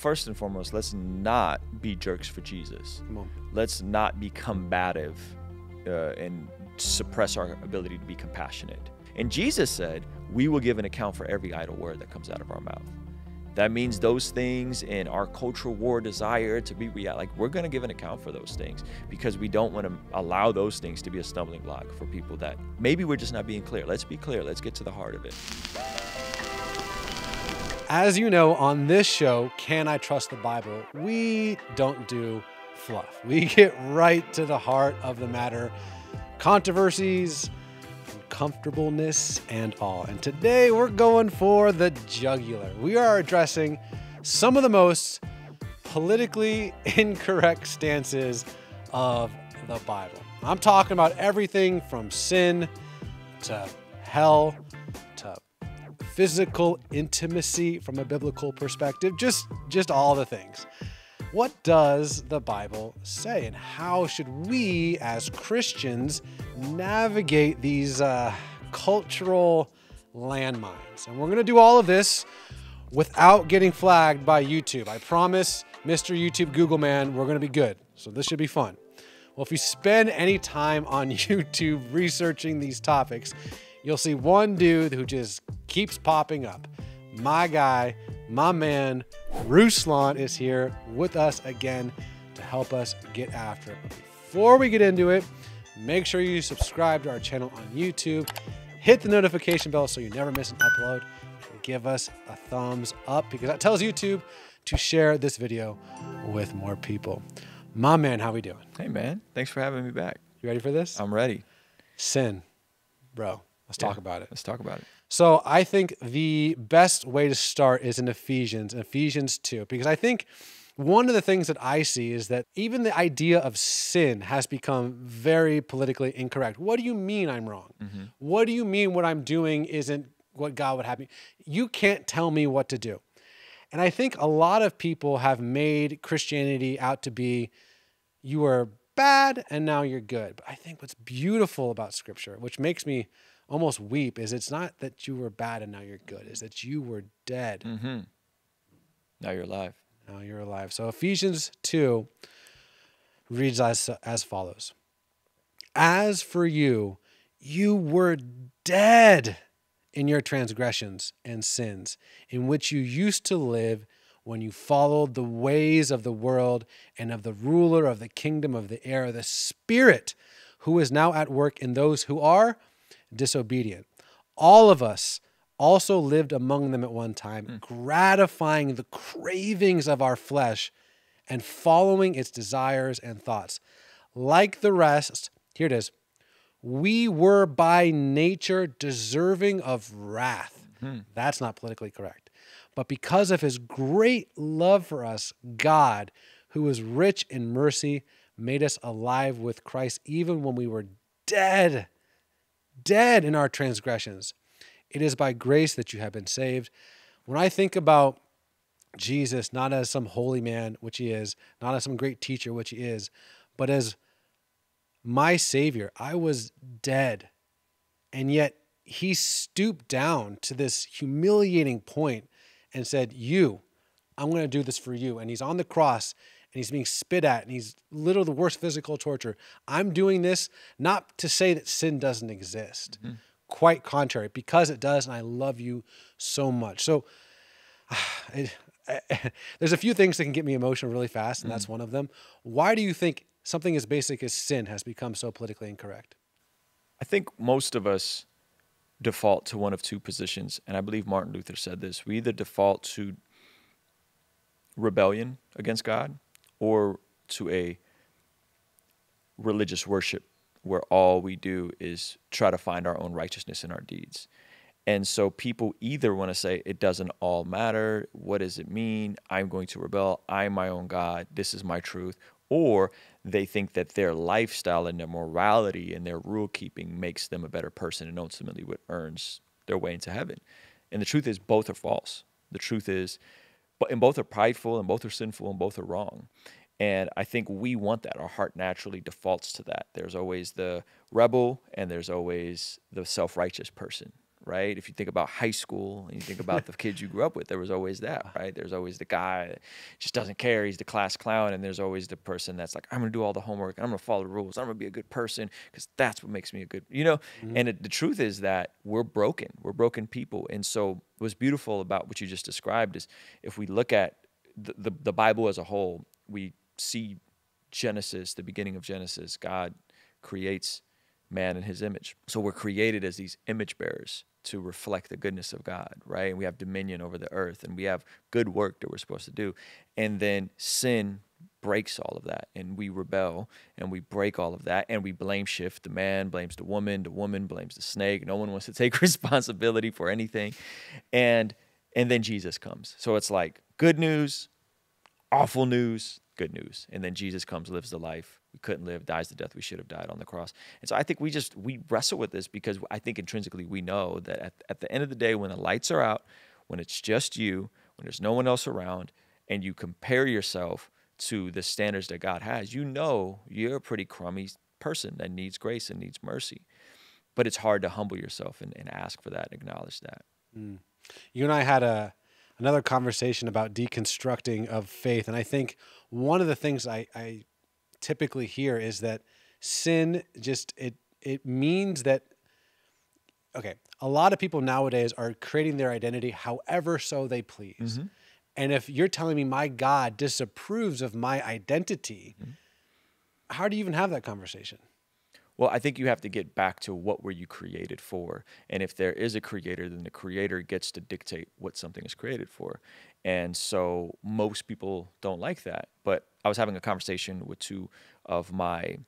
first and foremost, let's not be jerks for Jesus. Come on. Let's not be combative and suppress our ability to be compassionate. And Jesus said, we will give an account for every idle word that comes out of our mouth. That means those things in our cultural war desire to be like, we're going to give an account for those things, because we don't want to allow those things to be a stumbling block for people that maybe we're just not being clear. Let's be clear. Let's get to the heart of it. As you know, on this show, Can I Trust the Bible?, we don't do fluff. We get right to the heart of the matter, controversies, comfortableness, and all. And today we're going for the jugular. We are addressing some of the most politically incorrect stances of the Bible. I'm talking about everything from sin to hell to physical intimacy from a biblical perspective, just all the things. What does the Bible say, and how should we as Christians navigate these cultural landmines? And we're going to do all of this without getting flagged by YouTube. I promise, Mr. YouTube Google Man, we're going to be good. So this should be fun. Well, if you spend any time on YouTube researching these topics, you'll see one dude who just keeps popping up. My guy, my man, Ruslan is here with us again to help us get after it. But before we get into it, make sure you subscribe to our channel on YouTube, hit the notification bell so you never miss an upload, and give us a thumbs up, because that tells YouTube to share this video with more people. My man, how we doing? Hey man, thanks for having me back. You ready for this? I'm ready. Sin, bro. Let's talk about it. Let's talk about it. So I think the best way to start is in Ephesians 2, because I think one of the things that I see is that even the idea of sin has become very politically incorrect. What do you mean I'm wrong? Mm-hmm. What do you mean what I'm doing isn't what God would have me? You can't tell me what to do. And I think a lot of people have made Christianity out to be, you were bad and now you're good. But I think what's beautiful about Scripture, which makes me almost weep, is it's not that you were bad and now you're good, is that you were dead. Mm-hmm. Now you're alive. Now you're alive. So Ephesians 2 reads as follows. As for you, you were dead in your transgressions and sins, in which you used to live when you followed the ways of the world and of the ruler of the kingdom of the air, the Spirit, who is now at work in those who are disobedient. All of us also lived among them at one time, gratifying the cravings of our flesh and following its desires and thoughts. Like the rest, here it is, we were by nature deserving of wrath. Mm-hmm. That's not politically correct. But because of his great love for us, God, who is rich in mercy, made us alive with Christ even when we were dead. Dead in our transgressions. It is by grace that you have been saved. When I think about Jesus, not as some holy man, which he is, not as some great teacher, which he is, but as my Savior, I was dead. And yet he stooped down to this humiliating point and said, you, I'm going to do this for you. And he's on the cross and he's being spit at, and he's literally the worst physical torture. I'm doing this not to say that sin doesn't exist. Mm-hmm. Quite contrary, because it does, and I love you so much. So there's a few things that can get me emotional really fast, and that's one of them. Why do you think something as basic as sin has become so politically incorrect? I think most of us default to one of two positions, and I believe Martin Luther said this. We either default to rebellion against God, or to a religious worship where all we do is try to find our own righteousness in our deeds. And so people either want to say, it doesn't all matter. What does it mean? I'm going to rebel. I'm my own God. This is my truth. Or they think that their lifestyle and their morality and their rule keeping makes them a better person and ultimately what earns their way into heaven. And the truth is both are false. The truth is, and both are prideful, and both are sinful, and both are wrong. And I think we want that. Our heart naturally defaults to that. There's always the rebel, and there's always the self-righteous person, right? If you think about high school and you think about the kids you grew up with, there was always that, right? There's always the guy that just doesn't care. He's the class clown. And there's always the person that's like, I'm going to do all the homework. I'm going to follow the rules. I'm going to be a good person because that's what makes me a good, you know? Mm-hmm. And the truth is that we're broken. We're broken people. And so what's beautiful about what you just described is if we look at the Bible as a whole, we see Genesis, the beginning of Genesis, God creates man in his image. So we're created as these image bearers to reflect the goodness of God, right? And we have dominion over the earth and we have good work that we're supposed to do. And then sin breaks all of that and we rebel and we break all of that and we blame shift. The man blames the woman blames the snake. No one wants to take responsibility for anything. And then Jesus comes. So it's like good news, awful news, good news. And then Jesus comes, lives the life we couldn't live, dies the death we should have died on the cross. And so I think we wrestle with this because I think intrinsically we know that at the end of the day, when the lights are out, when it's just you, when there's no one else around, and you compare yourself to the standards that God has, you know you're a pretty crummy person that needs grace and needs mercy. But it's hard to humble yourself and ask for that, acknowledge that. Mm. You and I had another conversation about deconstructing of faith. And I think one of the things I typically hear is that sin just, it means that, okay, a lot of people nowadays are creating their identity however so they please. Mm-hmm. And if you're telling me my God disapproves of my identity, mm-hmm. how do you even have that conversation? Well, I think you have to get back to what were you created for. And if there is a creator, then the creator gets to dictate what something is created for. And so most people don't like that. But I was having a conversation with two of my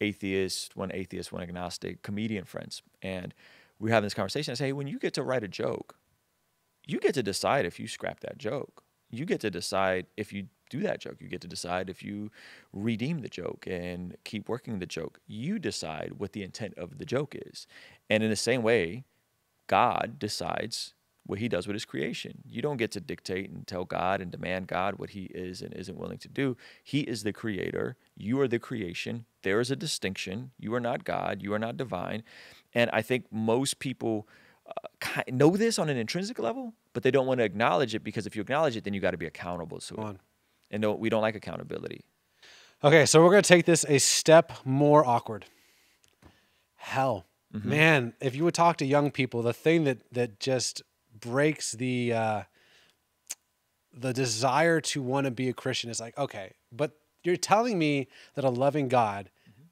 atheist, one agnostic comedian friends. And we were having this conversation. I say, hey, when you get to write a joke, you get to decide if you scrap that joke. You get to decide if you do that joke. You get to decide if you redeem the joke and keep working the joke. You decide what the intent of the joke is. And in the same way, God decides what he does with his creation. You don't get to dictate and tell God and demand God what he is and isn't willing to do. He is the creator. You are the creation. There is a distinction. You are not God. You are not divine. And I think most people know this on an intrinsic level, but they don't want to acknowledge it because if you acknowledge it, then you got to be accountable to it. And no, we don't like accountability. Okay, so we're going to take this a step more awkward. Hell. Mm-hmm. Man, if you would talk to young people, the thing that just breaks the desire to want to be a Christian is like, okay, but you're telling me that a loving God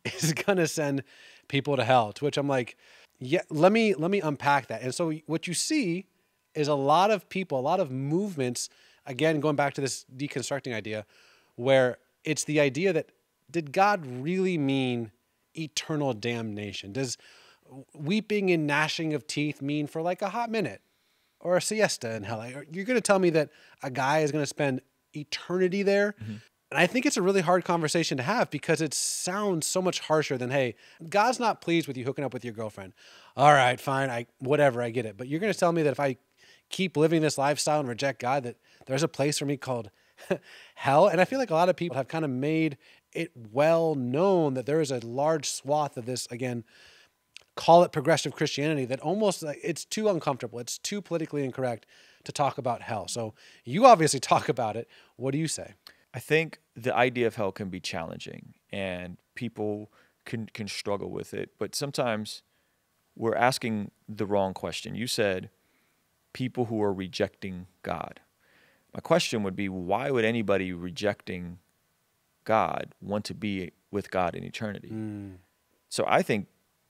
mm-hmm. is going to send people to hell, to which I'm like, yeah, let me unpack that. And so what you see is a lot of people, a lot of movements. Again, going back to this deconstructing idea, where it's the idea that did God really mean eternal damnation? Does weeping and gnashing of teeth mean for like a hot minute or a siesta in hell? You're going to tell me that a guy is going to spend eternity there? Mm-hmm. And I think it's a really hard conversation to have because it sounds so much harsher than, hey, God's not pleased with you hooking up with your girlfriend. All right, fine, whatever, I get it. But you're going to tell me that if I keep living this lifestyle and reject God, that there's a place for me called hell. And I feel like a lot of people have kind of made it well known that there is a large swath of this, again, call it progressive Christianity, that almost like it's too uncomfortable. It's too politically incorrect to talk about hell. So you obviously talk about it. What do you say? I think the idea of hell can be challenging and people can struggle with it. But sometimes we're asking the wrong question. You said, people who are rejecting God. My question would be, why would anybody rejecting God want to be with God in eternity? Mm. So I think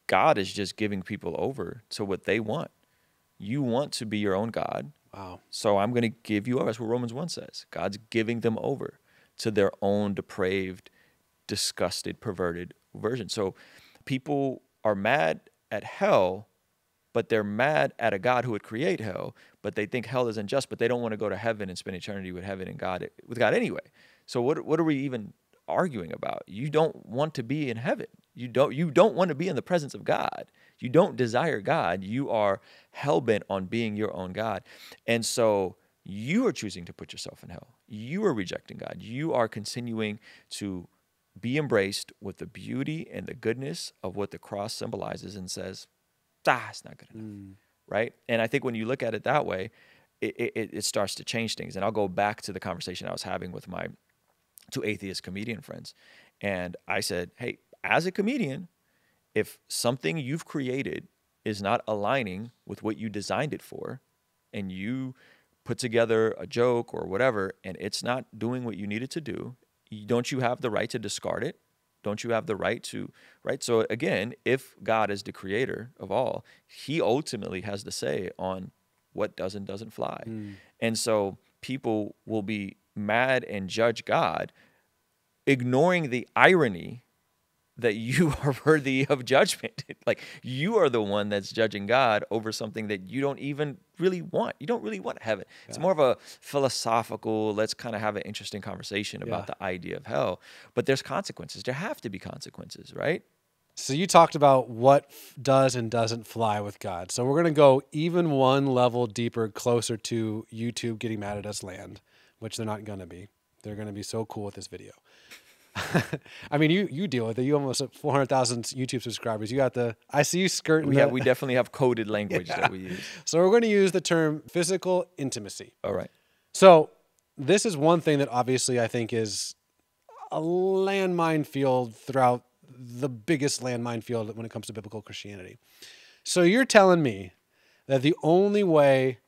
God is just giving people over to what they want. You want to be your own God. Wow. So I'm going to give you over. That's what Romans 1 says. God's giving them over to their own depraved, disgusted, perverted version. So people are mad at hell, but they're mad at a God who would create hell, but they think hell is unjust, but they don't want to go to heaven and spend eternity with heaven and God with God anyway. So what are we even arguing about? You don't want to be in heaven. You don't want to be in the presence of God. You don't desire God. You are hell-bent on being your own God. And so you are choosing to put yourself in hell. You are rejecting God. You are continuing to be embraced with the beauty and the goodness of what the cross symbolizes and says, it's not good enough, right? And I think when you look at it that way, it starts to change things. And I'll go back to the conversation I was having with my two atheist comedian friends. And I said, hey, as a comedian, if something you've created is not aligning with what you designed it for, and you put together a joke or whatever, and it's not doing what you need it to do, don't you have the right to discard it? Don't you have the right to, right? So again, if God is the creator of all, he ultimately has the say on what does and doesn't fly. Mm. And so people will be mad and judge God, ignoring the irony that you are worthy of judgment. Like, you are the one that's judging God over something that you don't even really want. You don't really want heaven. Yeah. It's more of a philosophical, let's kind of have an interesting conversation about the idea of hell. But there's consequences. There have to be consequences, right? So you talked about what does and doesn't fly with God. So we're going to go even one level deeper, closer to YouTube getting mad at us land, which they're not going to be. They're going to be so cool with this video. I mean, you deal with it. You almost have 400,000 YouTube subscribers. You got the, I see you skirting. Yeah, we definitely have coded language that we use. So we're going to use the term physical intimacy. All right. So this is one thing that obviously I think is a landmine field throughout, the biggest landmine field when it comes to biblical Christianity. So you're telling me that the only way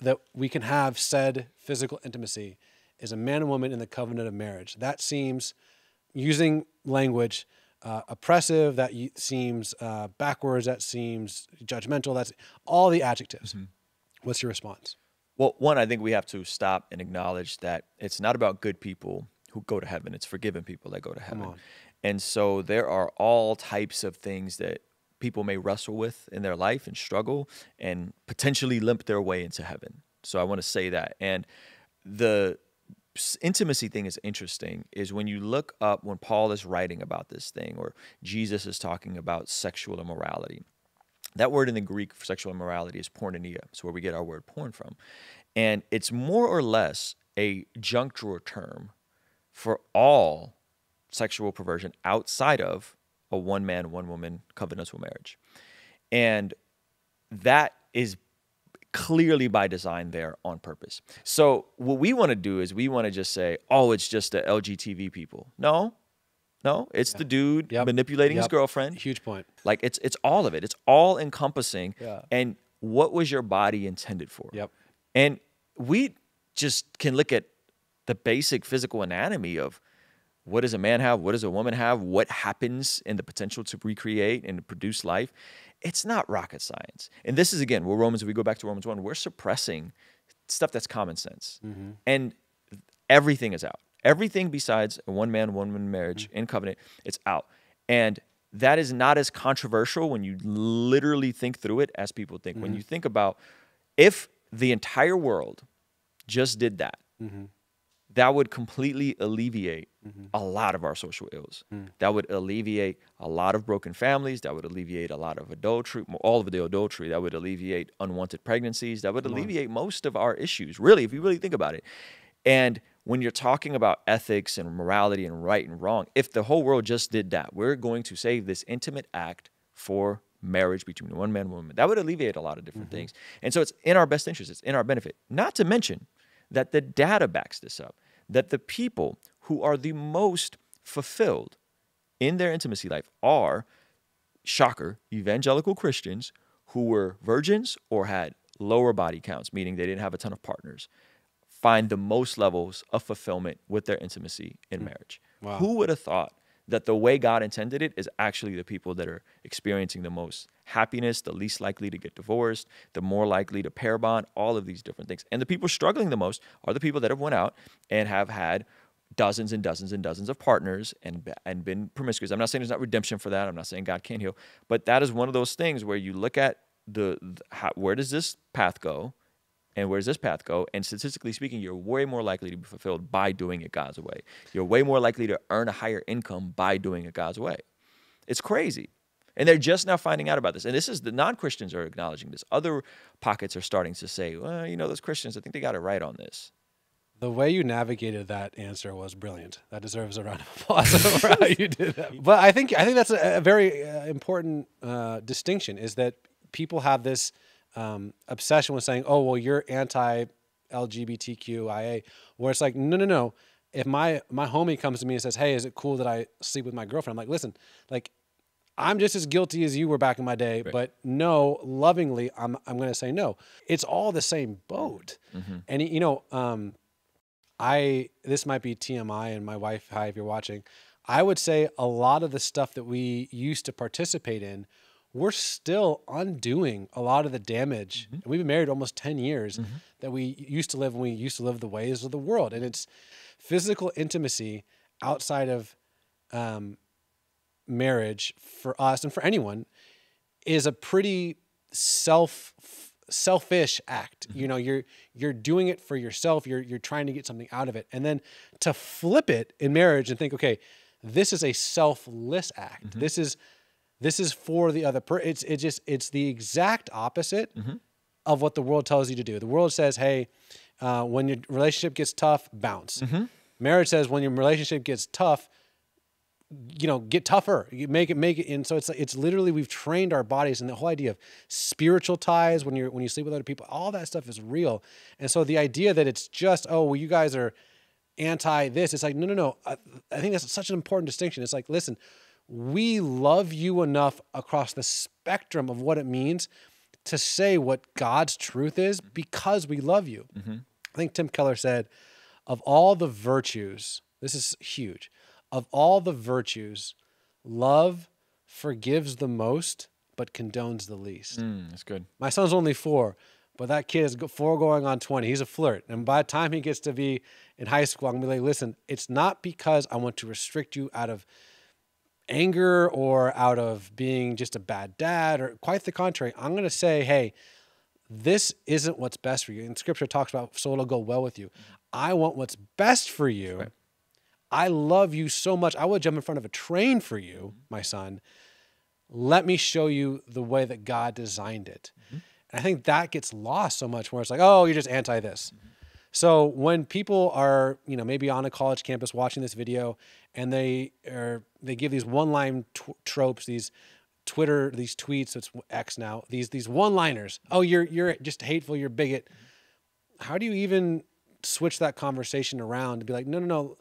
that we can have said physical intimacy is a man and woman in the covenant of marriage. That seems, using language, oppressive, that seems backwards, that seems judgmental, that's all the adjectives. Mm-hmm. What's your response? Well, one, I think we have to stop and acknowledge that it's not about good people who go to heaven. It's forgiven people that go to heaven. Come on. And so there are all types of things that people may wrestle with in their life and struggle and potentially limp their way into heaven. So I want to say that. And the intimacy thing is interesting, is when you look up when Paul is writing about this thing, or Jesus is talking about sexual immorality, that word in the Greek for sexual immorality is porneia. It's where we get our word porn from. And it's more or less a junctural term for all sexual perversion outside of a one-man, one-woman covenantal marriage. And that is clearly by design there on purpose. So what we want to do is we want to just say, oh, it's just the LGTV people. No, no, it's the dude manipulating his girlfriend. Huge point. Like, it's all of it. It's all encompassing. Yeah. And what was your body intended for? Yep. And we just can look at the basic physical anatomy of what does a man have? What does a woman have? What happens in the potential to recreate and to produce life? It's not rocket science. And this is, again, where Romans, if we go back to Romans 1, we're suppressing stuff that's common sense. Mm-hmm. And everything is out. Everything besides a one-man, one-woman marriage in covenant, it's out. And that is not as controversial when you literally think through it as people think. When you think about, if the entire world just did that, that would completely alleviate a lot of our social ills. That would alleviate a lot of broken families. That would alleviate a lot of adultery, all of the adultery. That would alleviate unwanted pregnancies. That would alleviate most of our issues, really, if you really think about it. And when you're talking about ethics and morality and right and wrong, if the whole world just did that, we're going to save this intimate act for marriage between one man and woman. That would alleviate a lot of different things. And so it's in our best interest. It's in our benefit. Not to mention that the data backs this up, that the people who are the most fulfilled in their intimacy life are, shocker, evangelical Christians who were virgins or had lower body counts, meaning they didn't have a ton of partners, find the most levels of fulfillment with their intimacy in marriage. Wow. Who would have thought that the way God intended it is actually the people that are experiencing the most happiness, the least likely to get divorced, the more likely to pair bond, all of these different things. And the people struggling the most are the people that have went out and have had dozens and dozens and dozens of partners and been promiscuous. I'm not saying there's not redemption for that. I'm not saying God can't heal. But that is one of those things where you look at how, where does this path go and where does this path go? And statistically speaking, you're way more likely to be fulfilled by doing it God's way. You're way more likely to earn a higher income by doing it God's way. It's crazy. And they're just now finding out about this. And this is, the non-Christians are acknowledging this. Other pockets are starting to say, well, you know, those Christians, I think they got it right on this. The way you navigated that answer was brilliant. That deserves a round of applause for how you did that. But I think that's a very important distinction, is that people have this obsession with saying, oh, well, you're anti-LGBTQIA, where it's like, no, no, no. If my homie comes to me and says, hey, is it cool that I sleep with my girlfriend? I'm like, listen, like, I'm just as guilty as you were back in my day, right. But no, lovingly, I'm going to say no. It's all the same boat. Mm-hmm. And, you know, this might be TMI, and my wife, hi, if you're watching, I would say a lot of the stuff that we used to participate in, we're still undoing a lot of the damage. Mm-hmm. And we've been married almost 10 years mm-hmm. that we used to live when we used to live the ways of the world. And it's physical intimacy outside of, marriage for us and for anyone is a pretty selfish act. Mm-hmm. You know, you're doing it for yourself. You're trying to get something out of it. And then to flip it in marriage and think, okay, this is a selfless act. Mm-hmm. This is for the other person. It's the exact opposite mm-hmm. of what the world tells you to do. The world says, hey, when your relationship gets tough, bounce. Mm-hmm. Marriage says when your relationship gets tough, you know, get tougher, you make it. And so it's literally, we've trained our bodies, and the whole idea of spiritual ties when you sleep with other people, all that stuff is real. And so the idea that it's just, oh, well, you guys are anti this. It's like, no, no, no. I think that's such an important distinction. It's like, listen, we love you enough across the spectrum of what it means to say what God's truth is because we love you. Mm-hmm. I think Tim Keller said, of all the virtues, this is huge, of all the virtues, love forgives the most, but condones the least. That's good. My son's only 4, but that kid is 4 going on 20. He's a flirt. And by the time he gets to be in high school, I'm going to be like, listen, it's not because I want to restrict you out of anger or out of being just a bad dad, or quite the contrary. I'm going to say, hey, this isn't what's best for you. And Scripture talks about, so it'll go well with you. I want what's best for you. Right. I love you so much. I would jump in front of a train for you, my son. Let me show you the way that God designed it. Mm-hmm. And I think that gets lost so much, where it's like, oh, you're just anti this. Mm-hmm. So when people are, you know, maybe on a college campus watching this video, and they give these one-line tropes, these tweets, so it's X now, these one-liners. Oh, you're just hateful, you're bigot. How do you even switch that conversation around and be like, no, no, no.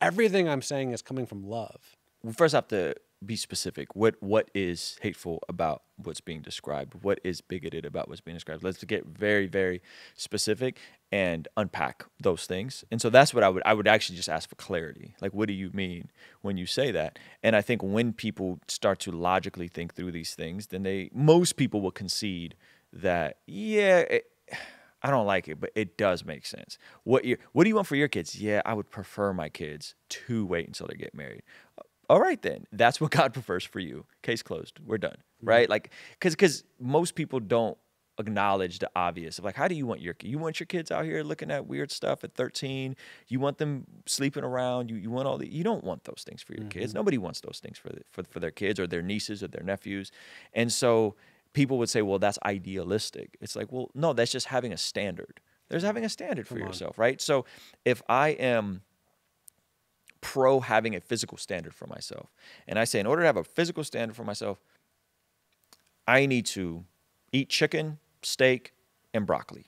Everything I'm saying is coming from love. We first have to be specific. What is hateful about what's being described? What is bigoted about what's being described? Let's get very, very specific and unpack those things. And so that's what I would actually just ask for clarity. Like, what do you mean when you say that? And I think when people start to logically think through these things, then most people will concede that, yeah, I don't like it, but it does make sense. What do you want for your kids? Yeah, I would prefer my kids to wait until they get married. All right, then. That's what God prefers for you. Case closed. We're done, right? Like, because most people don't acknowledge the obvious of, like, how do you want your kids out here looking at weird stuff at 13? You want them sleeping around? You want all the? You don't want those things for your mm-hmm. kids. Nobody wants those things for their kids or their nieces or their nephews, and so. People would say, well, that's idealistic. It's like, well, no, that's just having a standard. There's having a standard for yourself, right? So if I am pro having a physical standard for myself, and I say, in order to have a physical standard for myself, I need to eat chicken, steak, and broccoli.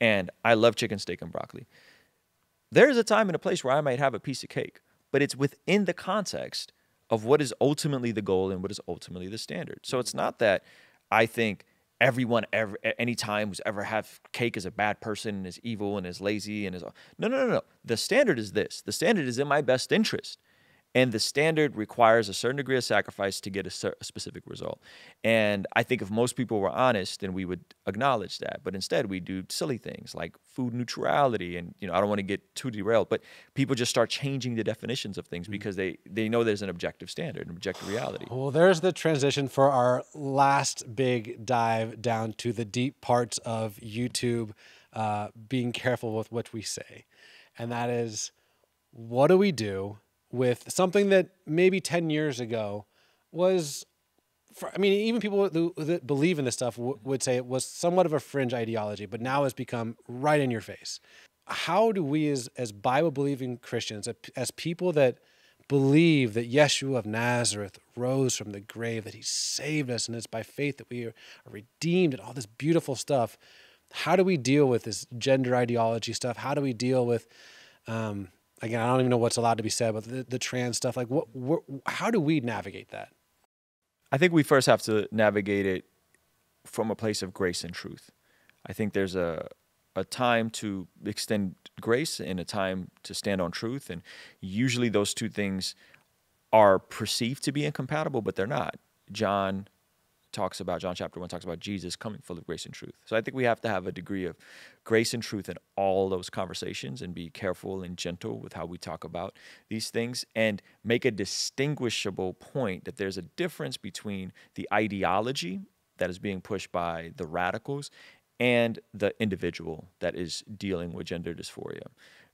And I love chicken, steak, and broccoli. There's a time and a place where I might have a piece of cake, but it's within the context of what is ultimately the goal and what is ultimately the standard. So it's not that I think everyone at any time who's ever had cake is a bad person and is evil and is lazy and is... No, no, no, no. The standard is this. The standard is in my best interest. And the standard requires a certain degree of sacrifice to get a specific result. And I think if most people were honest, then we would acknowledge that. But instead, we do silly things like food neutrality. And, you know, I don't want to get too derailed, but people just start changing the definitions of things because they know there's an objective standard, an objective reality. Well, there's the transition for our last big dive down to the deep parts of YouTube, being careful with what we say. And that is, what do we do with something that maybe 10 years ago was, I mean, even people that believe in this stuff would say it was somewhat of a fringe ideology, but now has become right in your face. How do we as Bible-believing Christians, as people that believe that Yeshua of Nazareth rose from the grave, that he saved us, and it's by faith that we are redeemed and all this beautiful stuff. How do we deal with this gender ideology stuff? How do we deal with, again, I don't even know what's allowed to be said, but the trans stuff, like how do we navigate that? I think we first have to navigate it from a place of grace and truth. I think there's a time to extend grace and a time to stand on truth. And usually those two things are perceived to be incompatible, but they're not. John chapter 1 talks about Jesus coming full of grace and truth. So I think we have to have a degree of grace and truth in all those conversations and be careful and gentle with how we talk about these things and make a distinguishable point that there's a difference between the ideology that is being pushed by the radicals and the individual that is dealing with gender dysphoria.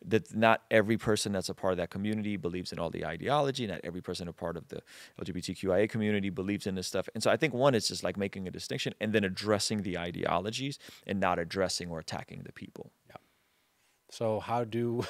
That not every person that's a part of that community believes in all the ideology, not every person a part of the LGBTQIA community believes in this stuff. And so I think one is just like making a distinction and then addressing the ideologies and not addressing or attacking the people. Yeah. So how do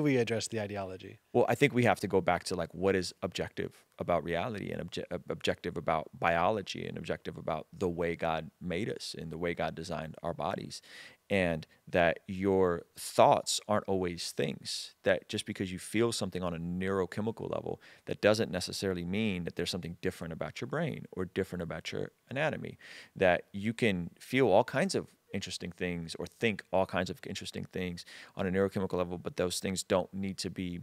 we address the ideology? Well, I think we have to go back to like what is objective about reality and objective about biology and objective about the way God made us and the way God designed our bodies, and that your thoughts aren't always things, that just because you feel something on a neurochemical level, that doesn't necessarily mean that there's something different about your brain or different about your anatomy, that you can feel all kinds of interesting things or think all kinds of interesting things on a neurochemical level, but those things don't need to be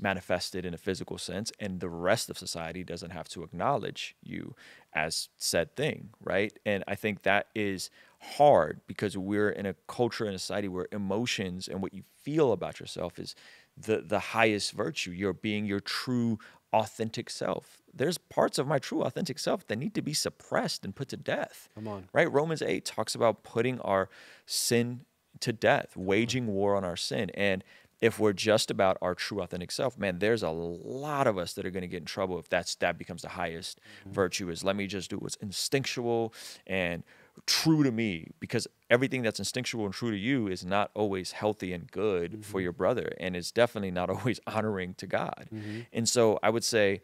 manifested in a physical sense, and the rest of society doesn't have to acknowledge you as said thing, right? And I think that is hard because we're in a culture and a society where emotions and what you feel about yourself is the highest virtue. You're being your true authentic self. There's parts of my true authentic self that need to be suppressed and put to death. Come on. Right? Romans 8 talks about putting our sin to death, waging war on our sin. And if we're just about our true authentic self, man, there's a lot of us that are going to get in trouble if that becomes the highest virtue, is let me just do what's instinctual and true to me, because everything that's instinctual and true to you is not always healthy and good for your brother, and it's definitely not always honoring to God. And so I would say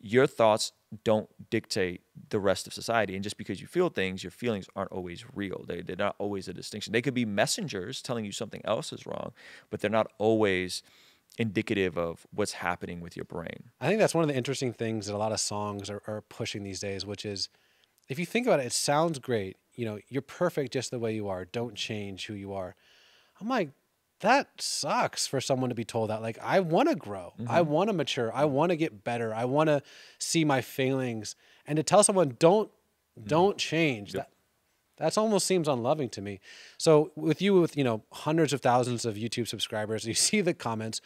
your thoughts don't dictate the rest of society, and just because you feel things, your feelings aren't always real. They're not always a distinction. They could be messengers telling you something else is wrong, but they're not always indicative of what's happening with your brain. I think that's one of the interesting things that a lot of songs are pushing these days, which is, if you think about it, it sounds great. You know, you're perfect just the way you are. Don't change who you are. I'm like, that sucks for someone to be told that. Like, I want to grow. I want to mature. I want to get better. I want to see my failings. And to tell someone, don't change, that almost seems unloving to me. So with you, with, you know, hundreds of thousands of YouTube subscribers, you see the comments.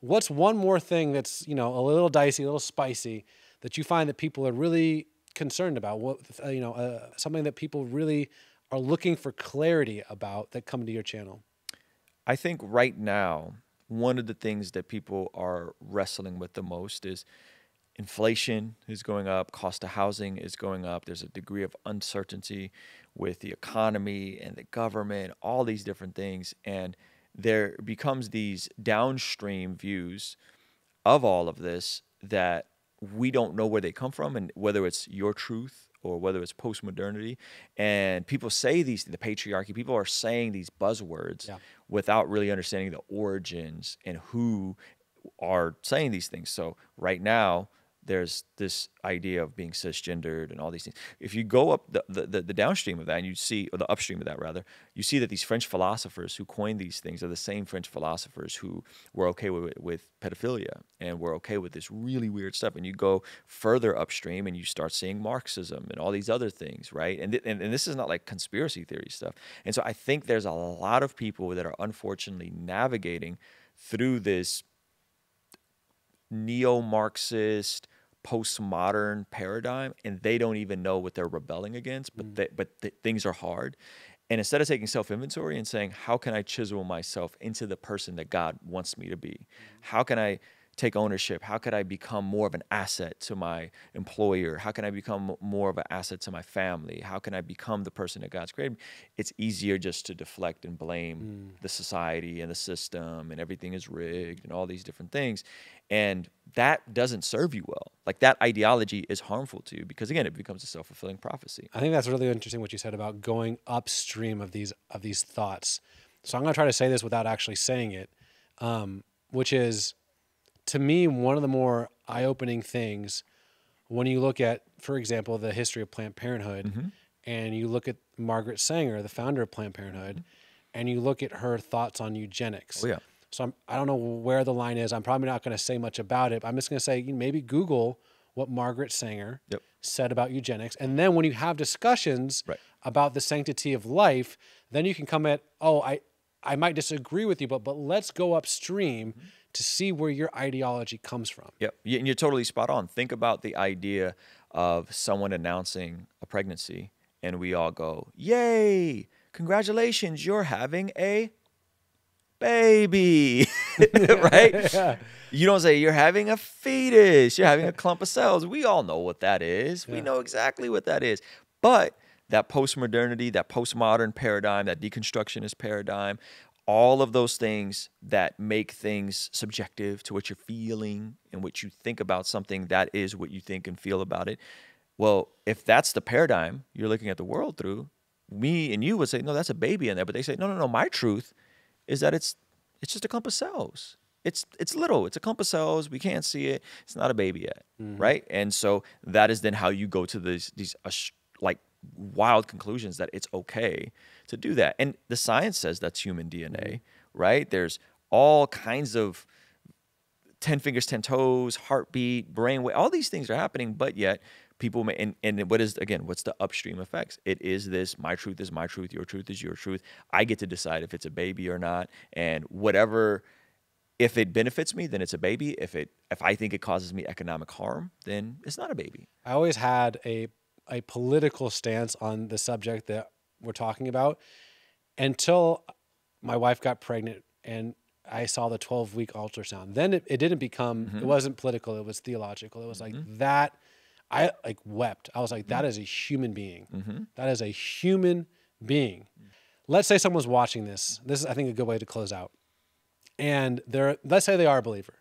What's one more thing that's, you know, a little dicey, a little spicy, that you find that people are really concerned about, what, you know, something that people really are looking for clarity about that come to your channel? I think right now, one of the things that people are wrestling with the most is inflation is going up, cost of housing is going up. There's a degree of uncertainty with the economy and the government, all these different things. And there becomes these downstream views of all of this that we don't know where they come from, and whether it's your truth or whether it's postmodernity. And people say these, the patriarchy, people are saying these buzzwords without really understanding the origins and who are saying these things. So right now, there's this idea of being cisgendered and all these things. If you go up the downstream of that, and you see, or the upstream of that rather, you see that these French philosophers who coined these things are the same French philosophers who were okay with pedophilia and were okay with this really weird stuff. And you go further upstream and you start seeing Marxism and all these other things, right? And this is not like conspiracy theory stuff. And so I think there's a lot of people that are unfortunately navigating through this neo-Marxist, postmodern paradigm, and they don't even know what they're rebelling against, but things are hard. And instead of taking self-inventory and saying, how can I chisel myself into the person that God wants me to be? How can I take ownership? How could I become more of an asset to my employer? How can I become more of an asset to my family? How can I become the person that God's created? It's easier just to deflect and blame the society and the system, and everything is rigged and all these different things. And that doesn't serve you well. Like, that ideology is harmful to you because, again, it becomes a self-fulfilling prophecy. I think that's really interesting what you said about going upstream of these thoughts. So I'm going to try to say this without actually saying it, which is, to me, one of the more eye-opening things when you look at, for example, the history of Planned Parenthood, and you look at Margaret Sanger, the founder of Planned Parenthood, and you look at her thoughts on eugenics. Oh, yeah. So I don't know where the line is. I'm probably not going to say much about it. But I'm just going to say, you know, maybe Google what Margaret Sanger said about eugenics. And then when you have discussions about the sanctity of life, then you can come at, oh, I might disagree with you, but let's go upstream to see where your ideology comes from. Yep, and you're totally spot on. Think about the idea of someone announcing a pregnancy and we all go, yay, congratulations, you're having a baby, right? Yeah. You don't say you're having a fetus, you're having a clump of cells. We all know what that is. Yeah. We know exactly what that is. But that post-modernity, that postmodern paradigm, that deconstructionist paradigm, all of those things that make things subjective to what you're feeling and what you think about something, that is what you think and feel about it. Well, if that's the paradigm you're looking at the world through, me and you would say, no, that's a baby in there. But they say, no, no, no, my truth is that it's just a clump of cells. It's little. It's a clump of cells. We can't see it. It's not a baby yet, right? And so that is then how you go to these like wild conclusions that it's okay to do that. And the science says that's human DNA, right? There's all kinds of 10 fingers, 10 toes, heartbeat, brainwave, all these things are happening, but yet people may, and what is, again, what's the upstream effects? It is this, my truth is my truth, your truth is your truth. I get to decide if it's a baby or not, and whatever, if it benefits me, then it's a baby. If I think it causes me economic harm, then it's not a baby. I always had a political stance on the subject that we're talking about until my wife got pregnant and I saw the 12-week ultrasound. Then it didn't become, it wasn't political, it was theological. It was like that, I like wept. I was like, that is a human being. That is a human being. Let's say someone's watching this. This is, I think, a good way to close out. And they're, let's say they are a believer,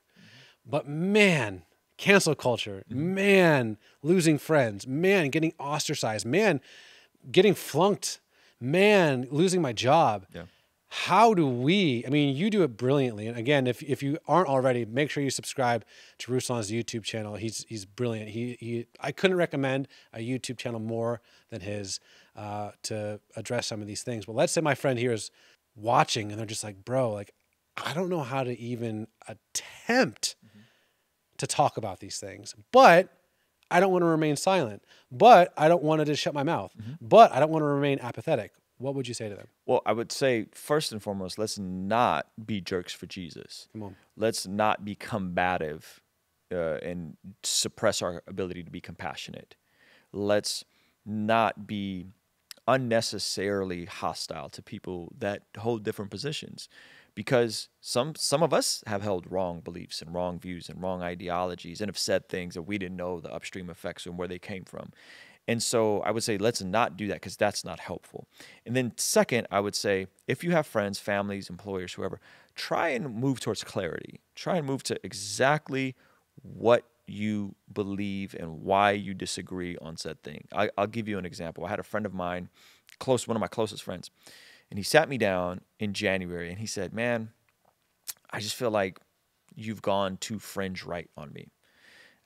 but man, cancel culture, man, losing friends, man, getting ostracized, man, getting flunked, man, losing my job. Yeah. How do we, I mean, you do it brilliantly. And again, if you aren't already, make sure you subscribe to Ruslan's YouTube channel. He's brilliant. I couldn't recommend a YouTube channel more than his to address some of these things. But let's say my friend here is watching and they're just like, bro, like, I don't know how to even attempt to talk about these things, but I don't want to remain silent, but I don't want to just shut my mouth, but I don't want to remain apathetic. What would you say to them? Well, I would say, first and foremost, let's not be jerks for Jesus. Come on. Let's not be combative and suppress our ability to be compassionate. Let's not be unnecessarily hostile to people that hold different positions. Because some of us have held wrong beliefs and wrong views and wrong ideologies and have said things that we didn't know the upstream effects and where they came from. And so I would say, let's not do that because that's not helpful. And then second, I would say, if you have friends, families, employers, whoever, try and move towards clarity. Try and move to exactly what you believe and why you disagree on said thing. I'll give you an example. I had a friend of mine, one of my closest friends, and he sat me down in January and he said, man, I just feel like you've gone too fringe right on me.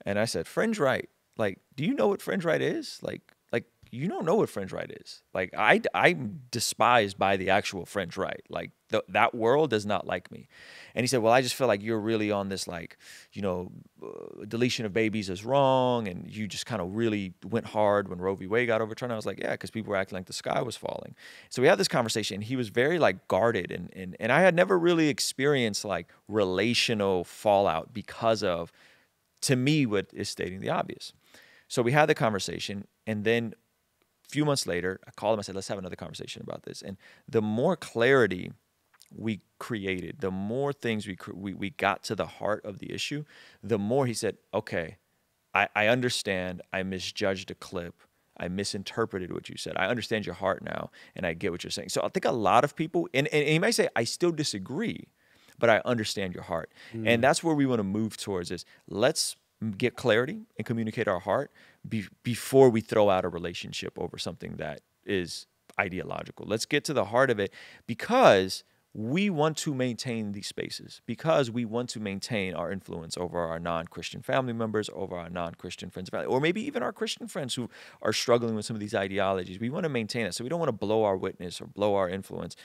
And I said, fringe right? Like, do you know what fringe right is? Like you don't know what fringe right is. Like, I'm despised by the actual fringe right. Like, that world does not like me. And he said, well, I just feel like you're really on this, like, you know, deletion of babies is wrong. And you just kind of really went hard when Roe v. Wade got overturned. I was like, yeah, because people were acting like the sky was falling. So we had this conversation. And he was very, like, guarded. And I had never really experienced, like, relational fallout because of, to me, what is stating the obvious. So we had the conversation. And then a few months later, I called him. I said, let's have another conversation about this. And the more clarity we created, the more things we got to the heart of the issue, the more he said, okay, I understand. I misjudged a clip. I misinterpreted what you said. I understand your heart now, and I get what you're saying. So I think a lot of people, and you might say, I still disagree, but I understand your heart. Mm. And that's where we want to move towards is let's get clarity and communicate our heart before we throw out a relationship over something that is ideological. Let's get to the heart of it because we want to maintain these spaces, because we want to maintain our influence over our non-Christian family members, over our non-Christian friends, or maybe even our Christian friends who are struggling with some of these ideologies. We want to maintain it. So we don't want to blow our witness or blow our influence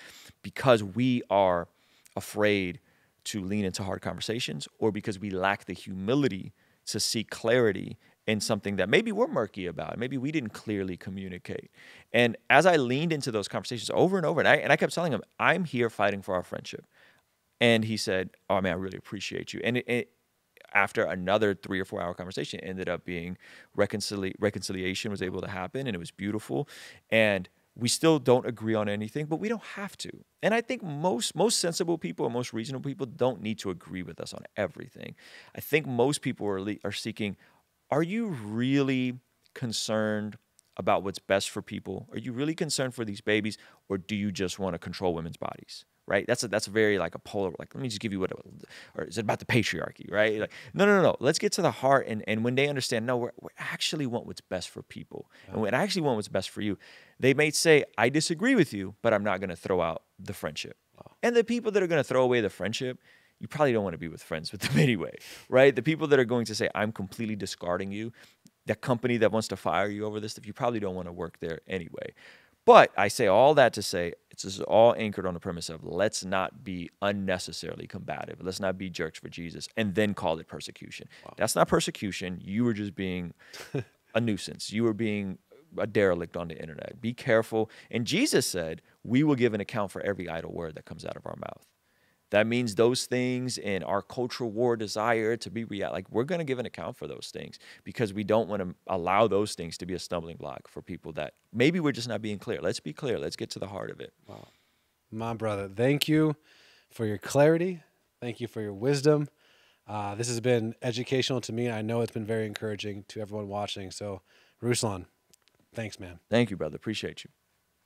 because we are afraid to lean into hard conversations or because we lack the humility to seek clarity in something that maybe we're murky about, maybe we didn't clearly communicate. And as I leaned into those conversations over and over, and I kept telling him, I'm here fighting for our friendship. And he said, oh man, I really appreciate you. And after another 3 or 4 hour conversation, it ended up being reconciliation was able to happen, and it was beautiful. And we still don't agree on anything, but we don't have to. And I think most sensible people and most reasonable people don't need to agree with us on everything. I think most people are seeking, are you really concerned about what's best for people? Are you really concerned for these babies? Or do you just want to control women's bodies? Right? That's very like a polar, like, let me just give you what, or is it about the patriarchy, right? Like, no. Let's get to the heart. And when they understand, no, we actually want what's best for people. And when I actually want what's best for you, they may say, I disagree with you, but I'm not going to throw out the friendship. Wow. And the people that are going to throw away the friendship, you probably don't want to be with friends with them anyway, right? The people that are going to say, I'm completely discarding you, that company that wants to fire you over this stuff, you probably don't want to work there anyway. But I say all that to say, this is all anchored on the premise of let's not be unnecessarily combative. Let's not be jerks for Jesus and then call it persecution. Wow. That's not persecution. You were just being a nuisance. You were being a derelict on the internet. Be careful. And Jesus said, we will give an account for every idle word that comes out of our mouth. That means those things in our cultural war desire to be we're going to give an account for those things because we don't want to allow those things to be a stumbling block for people that maybe we're just not being clear. Let's be clear. Let's get to the heart of it. Wow. My brother, thank you for your clarity. Thank you for your wisdom. This has been educational to me. I know it's been very encouraging to everyone watching. So Ruslan, thanks, man. Thank you, brother. Appreciate you.